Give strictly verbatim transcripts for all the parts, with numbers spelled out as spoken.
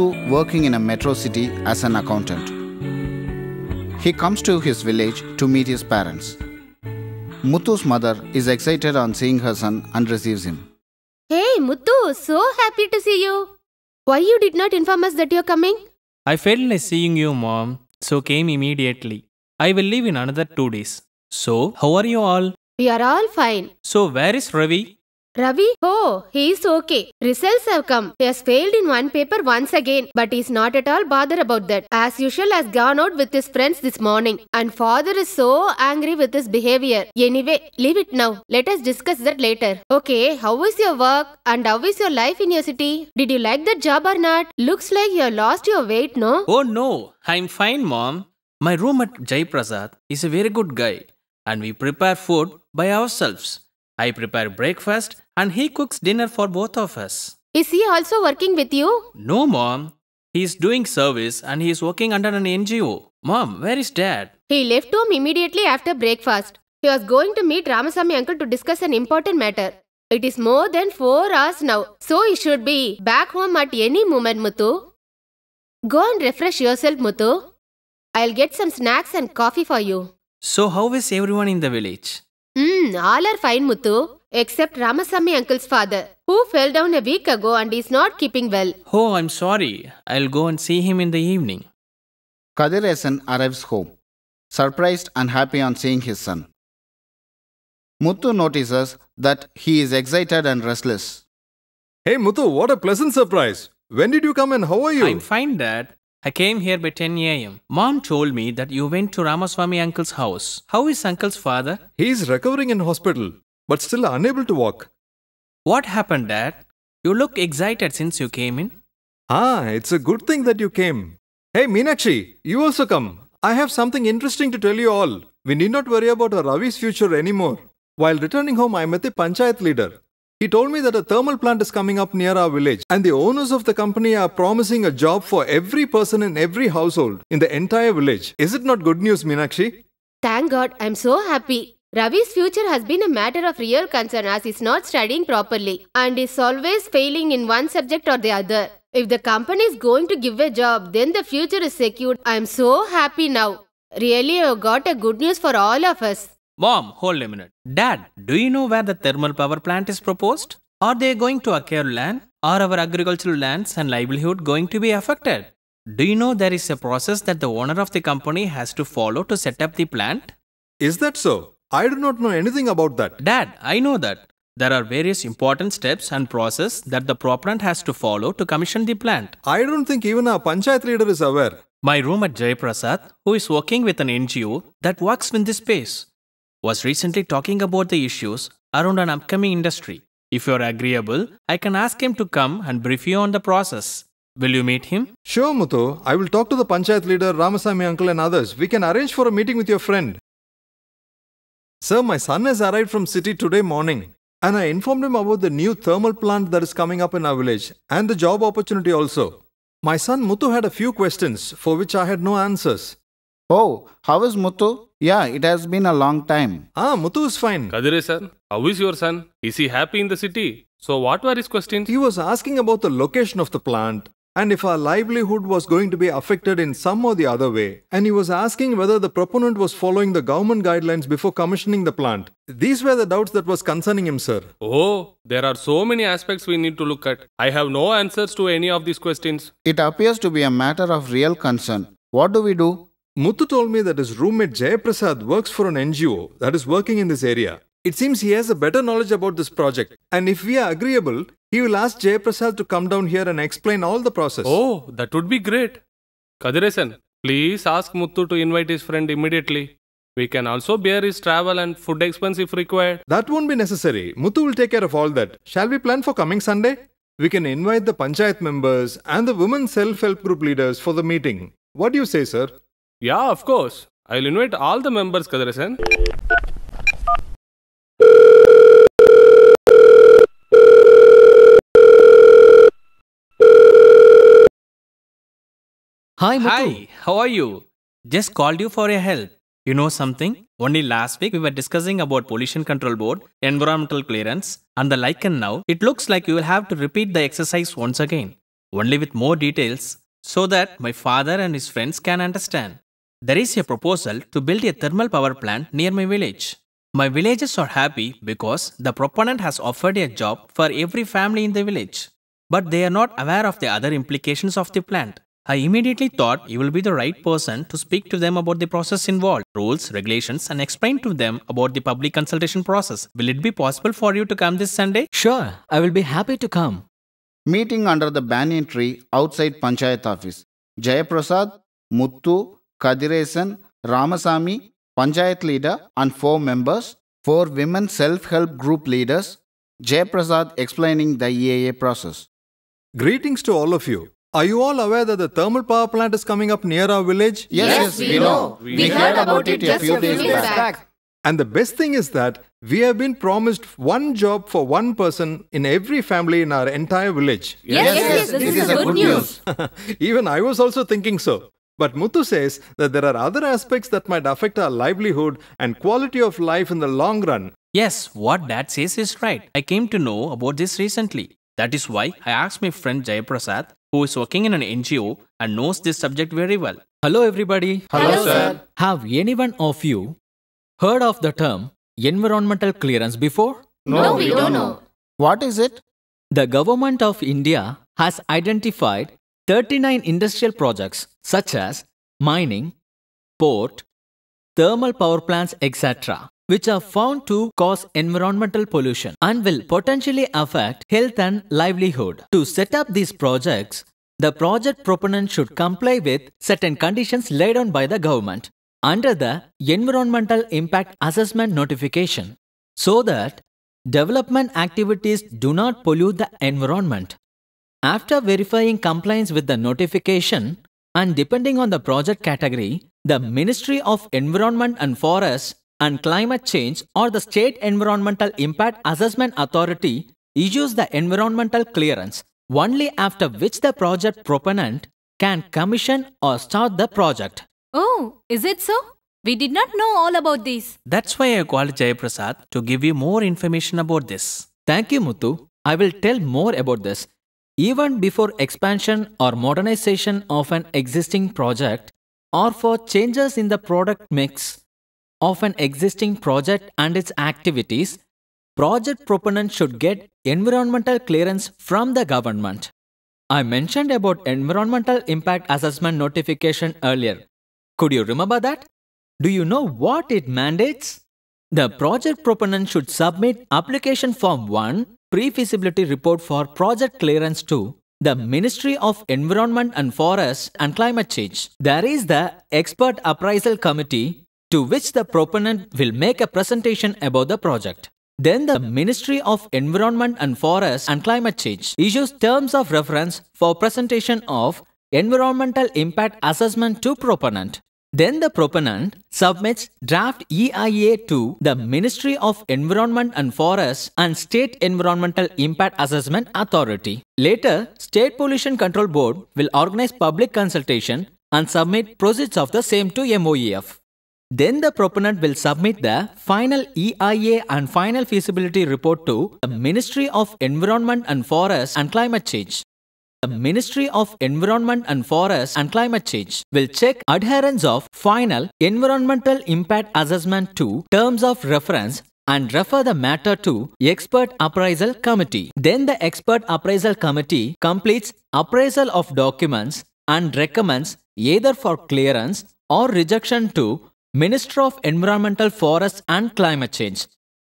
to working in a metro city as an accountant. He comes to his village to meet his parents. Muthu's mother is excited on seeing her son and receives him. Hey Muthu, so happy to see you. Why you did not inform us that you are coming? I felt like seeing you, Mom, so came immediately. I will leave in another two days. So, how are you all? We are all fine. So, where is Ravi? Ravi? Oh, he is okay. Results have come. He has failed in one paper once again, but he is not at all bothered about that. As usual, has gone out with his friends this morning. And father is so angry with his behavior. Anyway, leave it now. Let us discuss that later. Okay, how is your work? And how is your life in your city? Did you like that job or not? Looks like you have lost your weight, no? Oh no, I am fine, Mom. My roommate Jayaprasad is a very good guy. And we prepare food by ourselves. I prepare breakfast and he cooks dinner for both of us. Is he also working with you? No, Mom. He is doing service and he is working under an N G O. Mom, where is Dad? He left home immediately after breakfast. He was going to meet Ramasamy uncle to discuss an important matter. It is more than four hours now, so he should be back home at any moment, Muthu. Go and refresh yourself, Muthu. I'll get some snacks and coffee for you. So how is everyone in the village? Hmm, all are fine, Muthu, except Ramasamy uncle's father, who fell down a week ago and is not keeping well. Oh, I'm sorry. I'll go and see him in the evening. Kadhiresan arrives home, surprised and happy on seeing his son. Muthu notices that he is excited and restless. Hey Muthu, what a pleasant surprise. When did you come and how are you? I'm fine, Dad. I came here by ten A M Mom told me that you went to Ramaswamy uncle's house. How is uncle's father? He is recovering in hospital, but still unable to walk. What happened, Dad? You look excited since you came in. Ah, it's a good thing that you came. Hey Meenakshi, you also come. I have something interesting to tell you all. We need not worry about our Ravi's future anymore. While returning home, I met the Panchayat leader. He told me that a thermal plant is coming up near our village and the owners of the company are promising a job for every person in every household in the entire village. Is it not good news, Meenakshi? Thank God, I'm so happy. Ravi's future has been a matter of real concern as he's not studying properly and is always failing in one subject or the other. If the company is going to give a job, then the future is secured. I'm so happy now. Really, you've got a good news for all of us. Mom, hold a minute. Dad, do you know where the thermal power plant is proposed? Are they going to acquire land? Are our agricultural lands and livelihood going to be affected? Do you know there is a process that the owner of the company has to follow to set up the plant? Is that so? I do not know anything about that. Dad, I know that. There are various important steps and process that the proponent has to follow to commission the plant. I don't think even our Panchayat leader is aware. My roommate Jayaprasad, who is working with an N G O that works in this space, was recently talking about the issues around an upcoming industry. If you are agreeable, I can ask him to come and brief you on the process. Will you meet him? Sure, Muthu. I will talk to the Panchayat leader, Ramasamy uncle and others. We can arrange for a meeting with your friend. Sir, my son has arrived from city today morning and I informed him about the new thermal plant that is coming up in our village and the job opportunity also. My son Muthu had a few questions for which I had no answers. Oh, how is Muthu? Yeah, it has been a long time. Ah, Muthu is fine. Kadhiresan, how is your son? Is he happy in the city? So what were his questions? He was asking about the location of the plant and if our livelihood was going to be affected in some or the other way. And he was asking whether the proponent was following the government guidelines before commissioning the plant. These were the doubts that was concerning him, sir. Oh, there are so many aspects we need to look at. I have no answers to any of these questions. It appears to be a matter of real concern. What do we do? Muthu told me that his roommate Jayaprasad works for an N G O that is working in this area. It seems he has a better knowledge about this project. And if we are agreeable, he will ask Jayaprasad to come down here and explain all the process. Oh, that would be great. Kadhiresan, please ask Muthu to invite his friend immediately. We can also bear his travel and food expense if required. That won't be necessary. Muthu will take care of all that. Shall we plan for coming Sunday? We can invite the Panchayat members and the women self-help group leaders for the meeting. What do you say, sir? Yeah, of course. I'll invite all the members, Kadhiresan. Hi, Muthu. Hi, how are you? Just called you for your help. You know something? Only last week we were discussing about Pollution Control Board, Environmental Clearance and the like and now it looks like you will have to repeat the exercise once again. only with more details, so that my father and his friends can understand. There is a proposal to build a thermal power plant near my village. My villagers are happy because the proponent has offered a job for every family in the village. But they are not aware of the other implications of the plant. I immediately thought you will be the right person to speak to them about the process involved, rules, regulations, and explain to them about the public consultation process. Will it be possible for you to come this Sunday? Sure, I will be happy to come. Meeting under the banyan tree outside Panchayat office. Jayaprasad, Muthu, Kadhiresan, Ramasamy, Panchayat leader and four members, four women self-help group leaders, Jayaprasad explaining the E I A process. Greetings to all of you. Are you all aware that the thermal power plant is coming up near our village? Yes, yes we know. We, we heard about it just a few days back. back. And the best thing is that we have been promised one job for one person in every family in our entire village. Yes, yes, yes, yes this, this is, is good, good news. news. Even I was also thinking so. But Muthu says that there are other aspects that might affect our livelihood and quality of life in the long run. Yes, what Dad says is right. I came to know about this recently. That is why I asked my friend Jayaprasad, who is working in an N G O and knows this subject very well. Hello everybody. Hello, Hello sir. Have anyone of you heard of the term environmental clearance before? No, no we don't know. What is it? The government of India has identified thirty-nine industrial projects such as mining, port, thermal power plants, et cetera, which are found to cause environmental pollution and will potentially affect health and livelihood. To set up these projects, the project proponent should comply with certain conditions laid down by the government under the Environmental Impact Assessment notification, so that development activities do not pollute the environment. After verifying compliance with the notification and depending on the project category, the Ministry of Environment and Forests and Climate Change or the State Environmental Impact Assessment Authority issues the environmental clearance, only after which the project proponent can commission or start the project. Oh, is it so? We did not know all about this. That's why I called Jayaprasad to give you more information about this. Thank you, Muthu. I will tell more about this. Even before expansion or modernization of an existing project or for changes in the product mix of an existing project and its activities, project proponent should get environmental clearance from the government. I mentioned about Environmental Impact Assessment notification earlier. Could you remember that? Do you know what it mandates? The project proponent should submit application form one, pre-feasibility report for project clearance to the Ministry of Environment and Forests and Climate Change. There is the Expert Appraisal Committee, to which the proponent will make a presentation about the project. Then the Ministry of Environment and Forests and Climate Change issues terms of reference for presentation of Environmental Impact Assessment to proponent. Then the proponent submits draft E I A to the Ministry of Environment and Forests and State Environmental Impact Assessment Authority. Later, State Pollution Control Board will organize public consultation and submit proceeds of the same to M O E F. Then the proponent will submit the final E I A and final feasibility report to the Ministry of Environment and Forests and Climate Change. The Ministry of Environment and Forests and Climate Change will check adherence of final Environmental Impact Assessment to Terms of Reference and refer the matter to Expert Appraisal Committee. Then the Expert Appraisal Committee completes appraisal of documents and recommends either for clearance or rejection to Minister of Environmental Forests and Climate Change.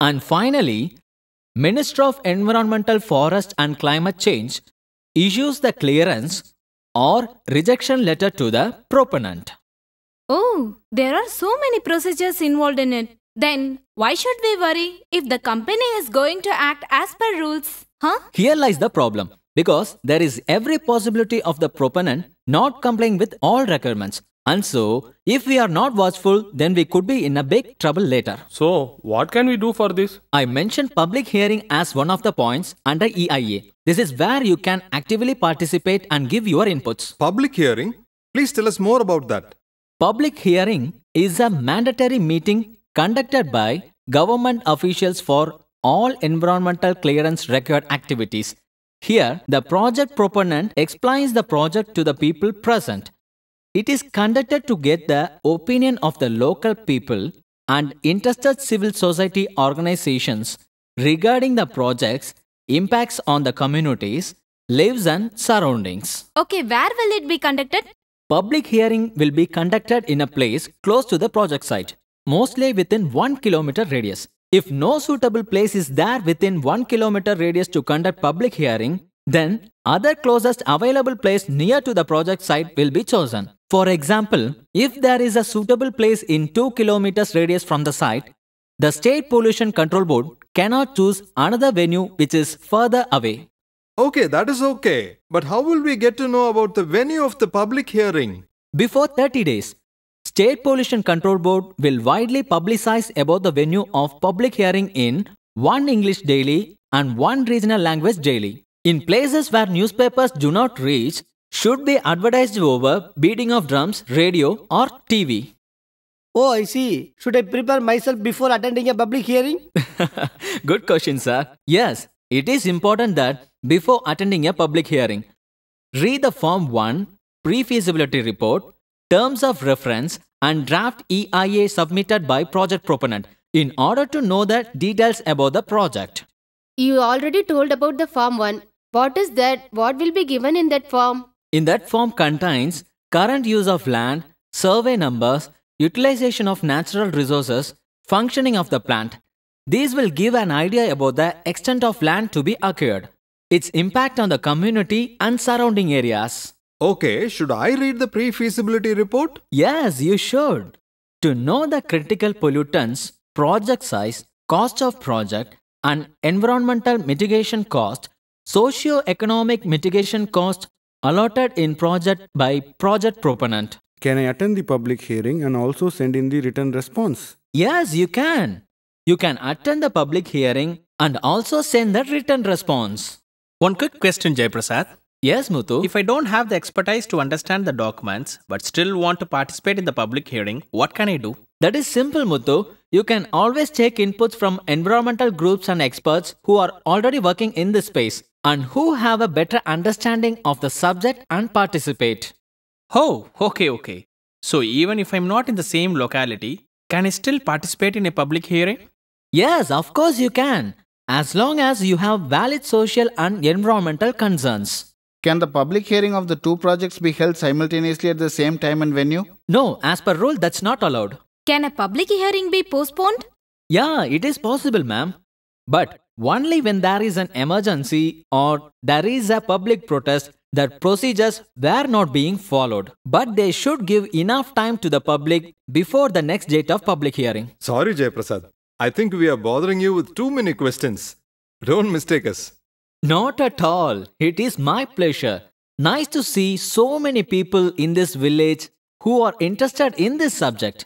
And finally, Minister of Environmental Forests and Climate Change issues the clearance or rejection letter to the proponent. Oh, there are so many procedures involved in it. Then, why should we worry if the company is going to act as per rules? Huh? Here lies the problem, because there is every possibility of the proponent not complying with all requirements. And so, if we are not watchful, then we could be in a big trouble later. So, what can we do for this? I mentioned public hearing as one of the points under E I A. This is where you can actively participate and give your inputs. Public hearing? Please tell us more about that. Public hearing is a mandatory meeting conducted by government officials for all environmental clearance record activities. Here, the project proponent explains the project to the people present. It is conducted to get the opinion of the local people and interested civil society organizations regarding the project's impacts on the communities, lives and surroundings. Okay, where will it be conducted? Public hearing will be conducted in a place close to the project site, mostly within one kilometer radius. If no suitable place is there within one kilometer radius to conduct public hearing, then other closest available place near to the project site will be chosen. For example, if there is a suitable place in two kilometers radius from the site, the State Pollution Control Board cannot choose another venue which is further away. Okay, that is okay. But how will we get to know about the venue of the public hearing? Before thirty days, State Pollution Control Board will widely publicize about the venue of public hearing in one English daily and one regional language daily. In places where newspapers do not reach, should be advertised over beating of drums, radio or T V. Oh, I see. Should I prepare myself before attending a public hearing? Good question, sir. Yes, it is important that before attending a public hearing, read the Form one, Pre-Feasibility Report, Terms of Reference and Draft E I A submitted by project proponent in order to know the details about the project. You already told about the Form one. What is that? What will be given in that form? In that form contains current use of land, survey numbers, utilization of natural resources, functioning of the plant. These will give an idea about the extent of land to be acquired, its impact on the community and surrounding areas. Okay, should I read the pre-feasibility report? Yes, you should. To know the critical pollutants, project size, cost of project, and environmental mitigation cost, socio-economic mitigation cost allotted in project by project proponent. Can I attend the public hearing and also send in the written response? Yes, you can. You can attend the public hearing and also send the written response. One quick question, Jayaprasad. Yes, Muthu. If I don't have the expertise to understand the documents but still want to participate in the public hearing, what can I do? That is simple, Muthu. You can always take inputs from environmental groups and experts who are already working in this space and who have a better understanding of the subject and participate. Oh, okay, okay. So even if I'm not in the same locality, can I still participate in a public hearing? Yes, of course you can, as long as you have valid social and environmental concerns. Can the public hearing of the two projects be held simultaneously at the same time and venue? No, as per rule, that's not allowed. Can a public hearing be postponed? Yeah, it is possible, ma'am. But only when there is an emergency or there is a public protest that procedures were not being followed. But they should give enough time to the public before the next date of public hearing. Sorry, Jayaprasad. I think we are bothering you with too many questions. Don't mistake us. Not at all. It is my pleasure. Nice to see so many people in this village who are interested in this subject.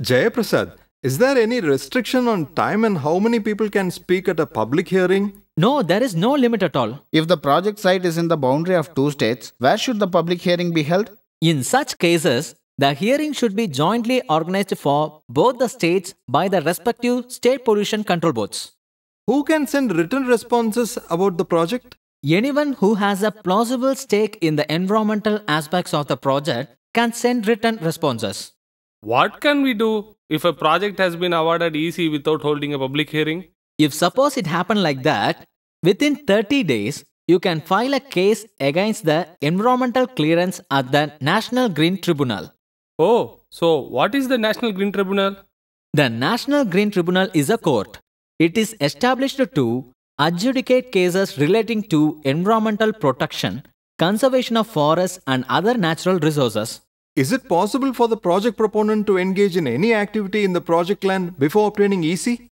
Jayaprasad, is there any restriction on time and how many people can speak at a public hearing? No, there is no limit at all. If the project site is in the boundary of two states, where should the public hearing be held? In such cases, the hearing should be jointly organized for both the states by the respective state pollution control boards. Who can send written responses about the project? Anyone who has a plausible stake in the environmental aspects of the project can send written responses. What can we do if a project has been awarded E C without holding a public hearing? If suppose it happened like that, within thirty days, you can file a case against the Environmental Clearance at the National Green Tribunal. Oh, so what is the National Green Tribunal? The National Green Tribunal is a court. It is established to adjudicate cases relating to environmental protection, conservation of forests and other natural resources. Is it possible for the project proponent to engage in any activity in the project land before obtaining E C?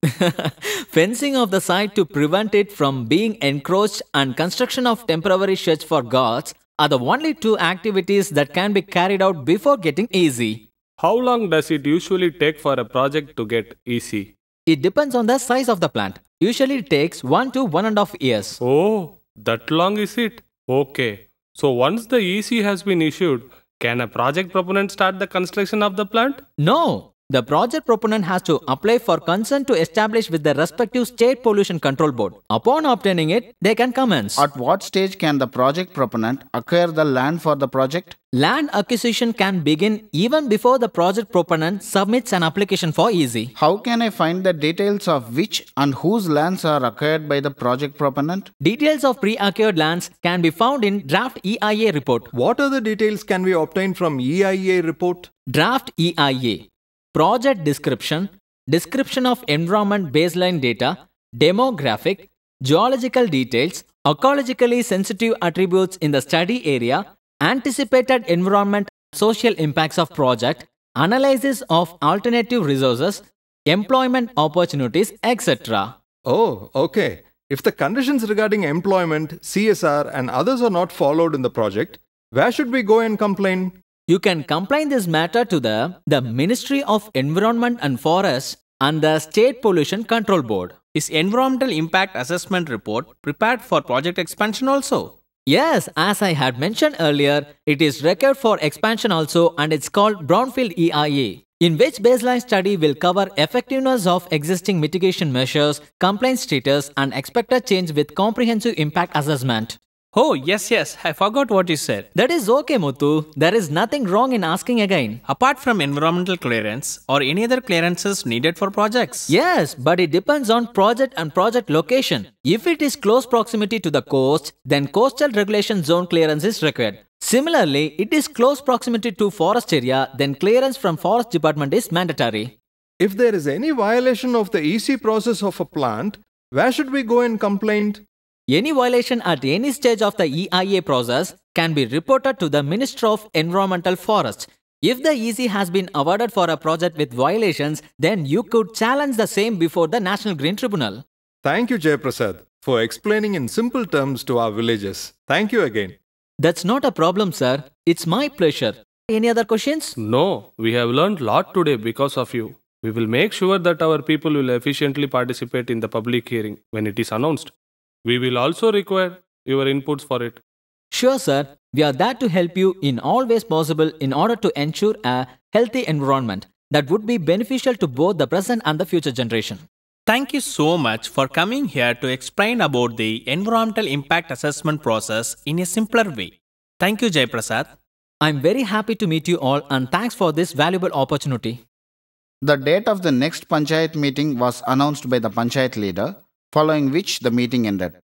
Fencing of the site to prevent it from being encroached and construction of temporary sheds for goats are the only two activities that can be carried out before getting E C. How long does it usually take for a project to get E C? It depends on the size of the plant. Usually it takes one to one and a half years. Oh, that long is it? Okay. So once the E C has been issued, can a project proponent start the construction of the plant? No, The project proponent has to apply for consent to establish with the respective State Pollution Control Board. Upon obtaining it, they can commence. At what stage can the project proponent acquire the land for the project? Land acquisition can begin even before the project proponent submits an application for E C. How can I find the details of which and whose lands are acquired by the project proponent? Details of pre-acquired lands can be found in draft E I A report. What other details can we obtain from E I A report? Draft E I A. Project description, description of environment baseline data, demographic, geological details, ecologically sensitive attributes in the study area, anticipated environment social impacts of project, analysis of alternative resources, employment opportunities, et cetera. Oh, okay. If the conditions regarding employment, C S R and others are not followed in the project, where should we go and complain? You can complain this matter to the, the Ministry of Environment and Forests and the State Pollution Control Board. Is Environmental Impact Assessment report prepared for project expansion also? Yes, as I had mentioned earlier, it is required for expansion also, and it's called Brownfield E I A, in which baseline study will cover effectiveness of existing mitigation measures, complaint status and expected change with comprehensive impact assessment. Oh, yes, yes. I forgot what you said. That is okay, Muthu. There is nothing wrong in asking again. Apart from environmental clearance, or any other clearances needed for projects? Yes, but it depends on project and project location. If it is close proximity to the coast, then coastal regulation zone clearance is required. Similarly, it is close proximity to forest area, then clearance from forest department is mandatory. If there is any violation of the E C process of a plant, where should we go and complain? Any violation at any stage of the E I A process can be reported to the Minister of Environmental Forests. If the E C has been awarded for a project with violations, then you could challenge the same before the National Green Tribunal. Thank you, Jayaprasad, for explaining in simple terms to our villagers. Thank you again. That's not a problem, sir. It's my pleasure. Any other questions? No, we have learned a lot today because of you. We will make sure that our people will efficiently participate in the public hearing when it is announced. We will also require your inputs for it. Sure, sir. We are there to help you in all ways possible in order to ensure a healthy environment that would be beneficial to both the present and the future generation. Thank you so much for coming here to explain about the environmental impact assessment process in a simpler way. Thank you, Jayaprasad. I'm very happy to meet you all, and thanks for this valuable opportunity. The date of the next Panchayat meeting was announced by the Panchayat leader, following which the meeting ended.